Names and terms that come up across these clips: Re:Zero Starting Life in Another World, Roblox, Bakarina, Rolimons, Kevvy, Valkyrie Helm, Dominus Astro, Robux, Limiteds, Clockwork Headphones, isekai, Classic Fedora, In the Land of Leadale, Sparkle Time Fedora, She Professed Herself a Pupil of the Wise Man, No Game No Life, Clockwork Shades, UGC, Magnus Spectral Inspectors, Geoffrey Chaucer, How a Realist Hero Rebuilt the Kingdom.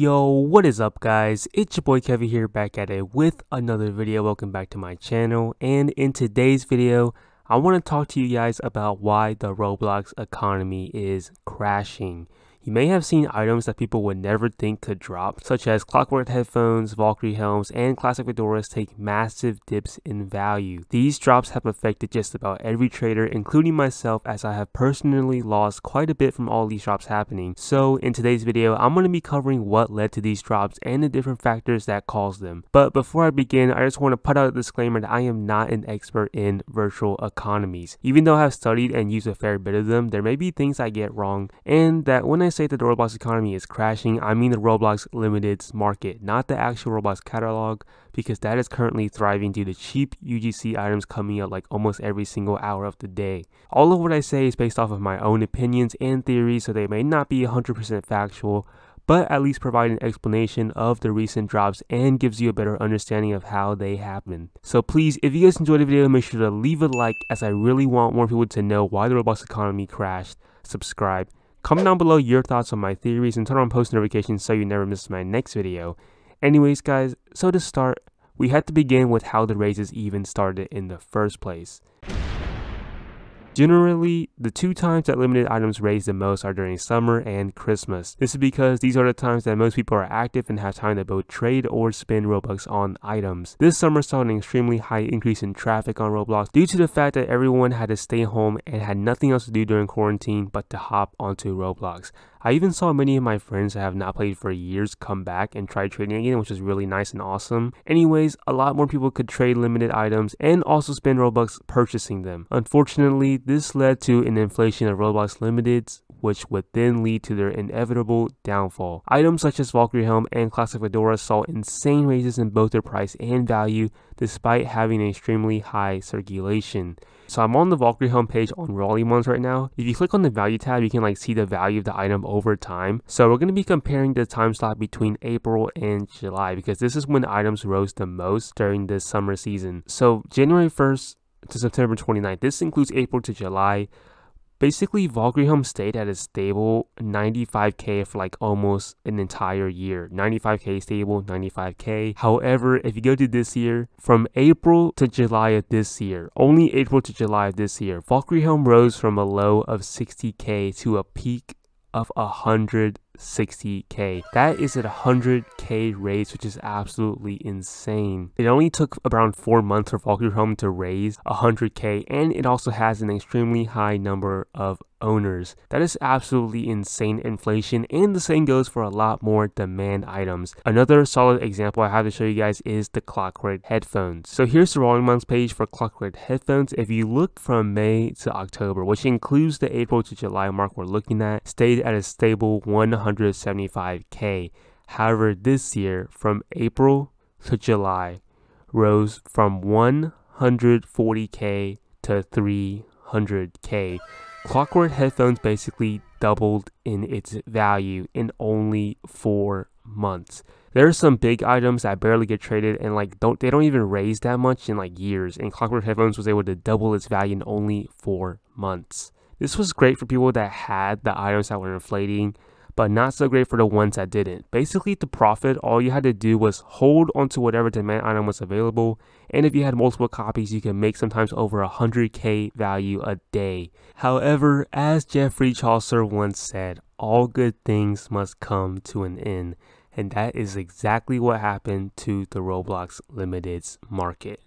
Yo, what is up guys, it's your boy Kevvy here, back at it with another video. Welcome back to my channel, and in today's video I want to talk to you guys about why the Roblox economy is crashing. You may have seen items that people would never think could drop, such as Clockwork Headphones, Valkyrie Helms, and Classic Fedoras take massive dips in value. These drops have affected just about every trader, including myself, as I have personally lost quite a bit from all these drops happening. So in today's video, I'm going to be covering what led to these drops and the different factors that caused them. But before I begin, I just want to put out a disclaimer that I am not an expert in virtual economies. Even though I have studied and used a fair bit of them, there may be things I get wrong, and that when I say that the Roblox economy is crashing, I mean the Roblox Limited's market, not the actual Roblox catalog, because that is currently thriving due to cheap UGC items coming out like almost every single hour of the day. All of what I say is based off of my own opinions and theories, so they may not be 100% factual, but at least provide an explanation of the recent drops and gives you a better understanding of how they happen. So please, if you guys enjoyed the video, make sure to leave a like, as I really want more people to know why the Roblox economy crashed. Subscribe. Comment down below your thoughts on my theories and turn on post notifications so you never miss my next video. Anyways guys, so to start, we had to begin with how the raises even started in the first place. Generally, the two times that limited items raise the most are during summer and Christmas. This is because these are the times that most people are active and have time to both trade or spend Robux on items. This summer saw an extremely high increase in traffic on Roblox due to the fact that everyone had to stay home and had nothing else to do during quarantine but to hop onto Roblox. I even saw many of my friends that have not played for years come back and try trading again, which was really nice and awesome. Anyways, a lot more people could trade limited items and also spend Robux purchasing them. Unfortunately, this led to an inflation of Roblox Limiteds, which would then lead to their inevitable downfall. Items such as Valkyrie Helm and Classic Fedora saw insane raises in both their price and value despite having an extremely high circulation. So I'm on the Valkyrie Helm page on Rolimons right now. If you click on the value tab, you can see the value of the item over time. So we're going to be comparing the time slot between April and July, because this is when items rose the most during this summer season. So January 1st to September 29th, this includes April to July. Basically, Valkyrie Helm stayed at a stable 95k for like almost an entire year. 95k stable, 95k. However, if you go to this year, from April to July of this year, only April to July of this year, Valkyrie Helm rose from a low of 60k to a peak of 160k. That is at 100k raise, which is absolutely insane. It only took around 4 months for Valkyrie Helm to raise 100k, and it also has an extremely high number of owners. That is absolutely insane inflation, and the same goes for a lot more demand items. Another solid example I have to show you guys is the Clockwork Headphones. So here's the Rolimons page for Clockwork Headphones. If you look from May to October, which includes the April to July mark we're looking at, stayed at a stable 175k. However, this year, from April to July, rose from 140k to 300k. Clockwork Headphones basically doubled in its value in only 4 months. There are some big items that barely get traded and they don't even raise that much in years, and Clockwork Headphones was able to double its value in only 4 months. This was great for people that had the items that were inflating, but not so great for the ones that didn't. Basically, to profit, all you had to do was hold onto whatever demand item was available, and if you had multiple copies, you could make sometimes over 100k value a day. However, as Geoffrey Chaucer once said, all good things must come to an end, and that is exactly what happened to the Roblox Limited's market.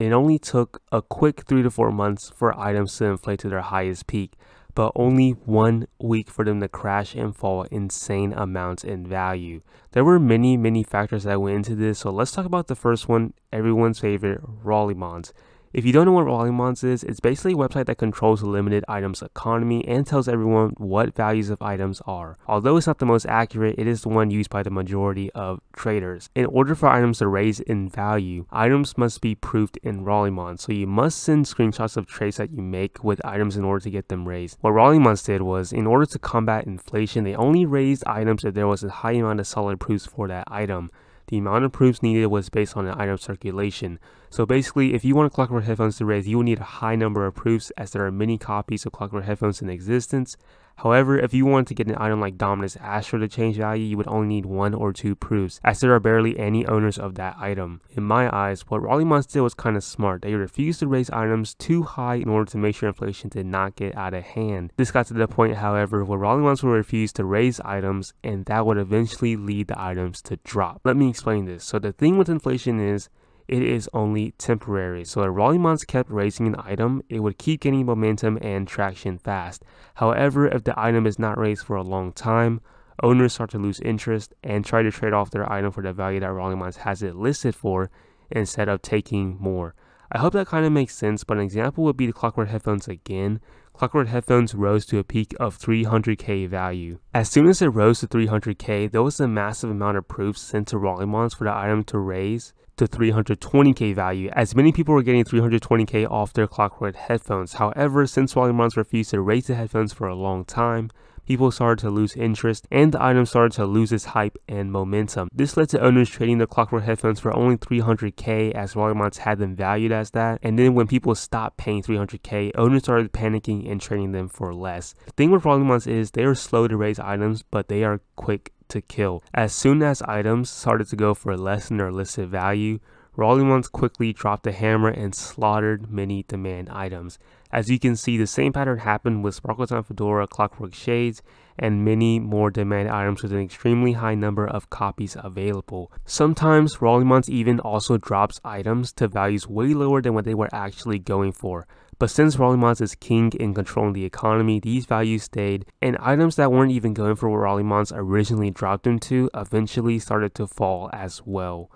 It only took a quick 3 to 4 months for items to inflate to their highest peak, but only 1 week for them to crash and fall insane amounts in value. There were many factors that went into this, so let's talk about the first one, everyone's favorite, Rolimons. If you don't know what Rolimons is, it's basically a website that controls the limited items economy and tells everyone what values of items are. Although it's not the most accurate, it is the one used by the majority of traders. In order for items to raise in value, items must be proofed in Rolimons, so you must send screenshots of trades that you make with items in order to get them raised. What Rolimons did was, in order to combat inflation, they only raised items if there was a high amount of solid proofs for that item. The amount of proofs needed was based on an item circulation. So basically, if you want Clockwork Headphones to raise, you will need a high number of proofs, as there are many copies of Clockwork Headphones in existence. However, if you wanted to get an item like Dominus Astro to change value, you would only need 1 or 2 proofs, as there are barely any owners of that item. In my eyes, what Rolimons did was kind of smart. They refused to raise items too high in order to make sure inflation did not get out of hand. This got to the point, however, where Rolimons would refuse to raise items, and that would eventually lead the items to drop. Let me explain this. So the thing with inflation is, it is only temporary. So if Rolimons kept raising an item, it would keep gaining momentum and traction fast. However, if the item is not raised for a long time, owners start to lose interest and try to trade off their item for the value that Rolimons has it listed for instead of taking more. I hope that kind of makes sense, but an example would be the Clockwork Headphones again. Clockwork Headphones rose to a peak of 300k value. As soon as it rose to 300k, there was a massive amount of proofs sent to Rolimons for the item to raise to 320k value, as many people were getting 320k off their Clockwork Headphones. However, since Rolimons refused to raise the headphones for a long time, people started to lose interest and the item started to lose its hype and momentum. This led to owners trading the Clockwork Headphones for only 300k, as Rolimons had them valued as that. And then when people stopped paying 300k, owners started panicking and trading them for less. The thing with Rolimons is they are slow to raise items, but they are quick to kill. As soon as items started to go for less than their listed value, Rolimons quickly dropped the hammer and slaughtered many demand items. As you can see, the same pattern happened with Sparkle Time Fedora, Clockwork Shades, and many more demand items with an extremely high number of copies available. Sometimes Rolimons even also drops items to values way lower than what they were actually going for. But since Rolimons is king in controlling the economy, these values stayed, and items that weren't even going for what Rolimons originally dropped them to eventually started to fall as well.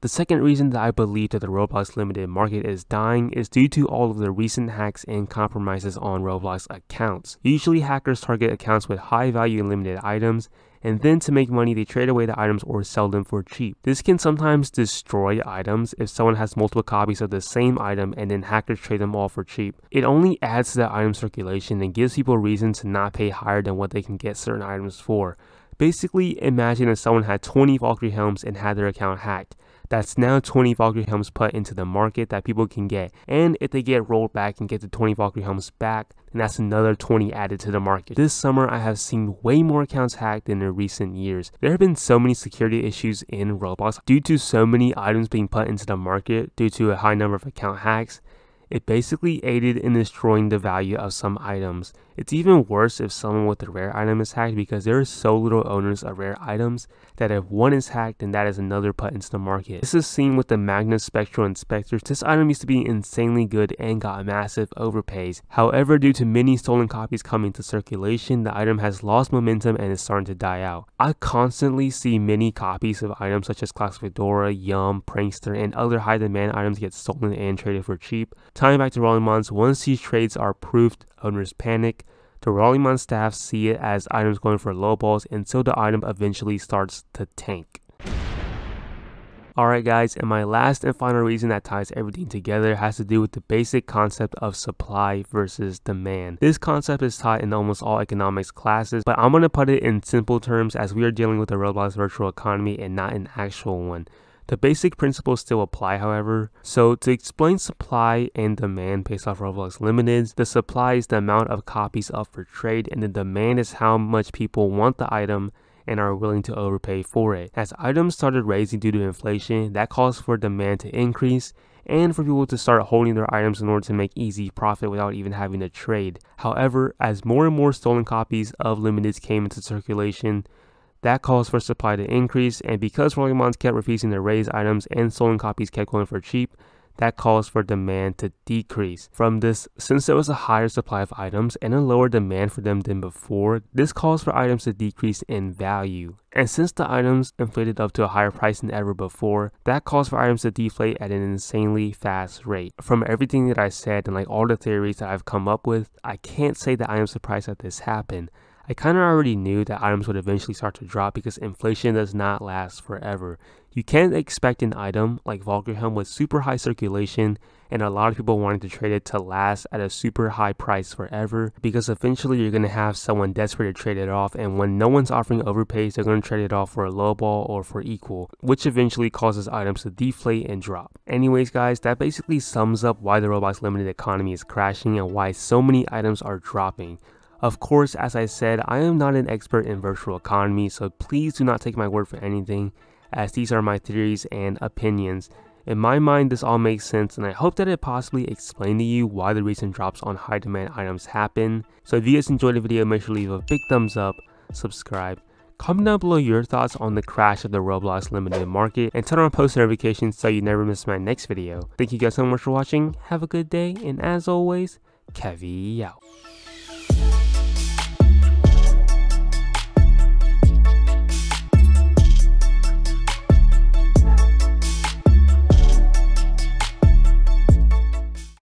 The second reason that I believe that the Roblox limited market is dying is due to all of the recent hacks and compromises on Roblox accounts. Usually hackers target accounts with high value and limited items, and then to make money they trade away the items or sell them for cheap. This can sometimes destroy items if someone has multiple copies of the same item and then hackers trade them all for cheap. It only adds to the item circulation and gives people reason to not pay higher than what they can get certain items for. Basically, imagine if someone had 20 Valkyrie Helms and had their account hacked. That's now 20 Valkyrie Helms put into the market that people can get. And if they get rolled back and get the 20 Valkyrie Helms back, then that's another 20 added to the market. This summer, I have seen way more accounts hacked than in recent years. There have been so many security issues in Roblox due to so many items being put into the market due to a high number of account hacks. It basically aided in destroying the value of some items. It's even worse if someone with a rare item is hacked, because there are so little owners of rare items that if one is hacked, then that is another put into the market. This is seen with the Magnus Spectral Inspectors. This item used to be insanely good and got massive overpays. However, due to many stolen copies coming into circulation, the item has lost momentum and is starting to die out. I constantly see many copies of items such as Classic Fedora, Yum, Prankster, and other high demand items get stolen and traded for cheap. Tying back to Rolimons, once these trades are proofed, owners panic. The Rolimons staff see it as items going for low balls, and so the item eventually starts to tank. Alright guys, and my last and final reason that ties everything together has to do with the basic concept of supply versus demand. This concept is taught in almost all economics classes, but I'm going to put it in simple terms as we are dealing with a Roblox virtual economy and not an actual one. The basic principles still apply, however. So to explain supply and demand based off Roblox limiteds, the supply is the amount of copies up for trade, and the demand is how much people want the item and are willing to overpay for it. As items started raising due to inflation, that caused for demand to increase and for people to start holding their items in order to make easy profit without even having to trade. However, as more and more stolen copies of limiteds came into circulation, that caused for supply to increase, and because Rolimons kept refusing to raise items and stolen copies kept going for cheap, that caused for demand to decrease. From this, since there was a higher supply of items and a lower demand for them than before, this caused for items to decrease in value. And since the items inflated up to a higher price than ever before, that caused for items to deflate at an insanely fast rate. From everything that I said and like all the theories that I've come up with, I can't say that I am surprised that this happened. I kind of already knew that items would eventually start to drop because inflation does not last forever. You can't expect an item like Valkyrie Helm with super high circulation and a lot of people wanting to trade it to last at a super high price forever, because eventually you're going to have someone desperate to trade it off, and when no one's offering overpays, they're going to trade it off for a low ball or for equal, which eventually causes items to deflate and drop. Anyways guys, that basically sums up why the Roblox limited economy is crashing and why so many items are dropping. Of course, as I said, I am not an expert in virtual economy, so please do not take my word for anything, as these are my theories and opinions. In my mind, this all makes sense, and I hope that it possibly explained to you why the recent drops on high demand items happen. So if you guys enjoyed the video, make sure to leave a big thumbs up, subscribe, comment down below your thoughts on the crash of the Roblox limited market, and turn on post notifications so you never miss my next video. Thank you guys so much for watching, have a good day, and as always, Kevvy out.